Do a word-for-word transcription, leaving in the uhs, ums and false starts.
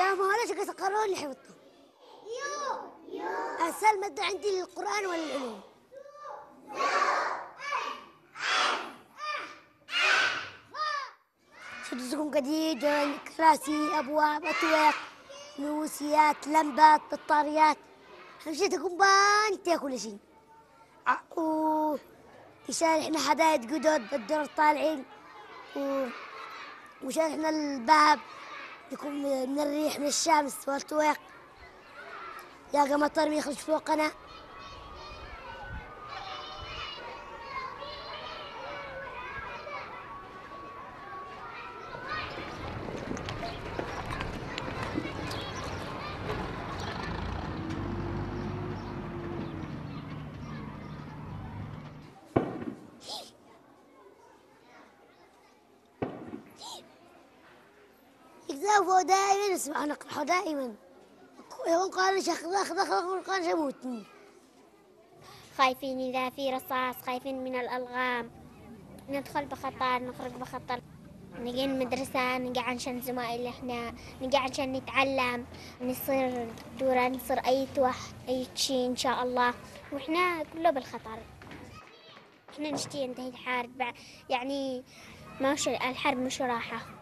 يا معلش كيس القرآن لحوطتي. أسهل مادة عندي القرآن والعلوم. سدسكم جديد كراسي أبواب أطواق نوسيات لمبات بطاريات همشيتكم بان تاكل شيء. و يشارحنا حدائق جدد بالدور طالعين و وشارحنا الباب يكون من الريح من الشمس والطواق يا مطر بيخرج فوقنا. يقذفوا دائما اسمع نقرحوا دائما يقول قال شخ ضخ ضخ والقرش يموتني. خايفين إذا في رصاص خايفين من الألغام ندخل بخطر نخرج بخطر. نجي المدرسة نجي عشان زمايل احنا نجي عشان نتعلم نصير دكتورة نصير أي واحد أي شيء إن شاء الله. وإحنا كله بالخطر إحنا نشتي ننتهي الحرب يعني ماش الحرب مش راحة.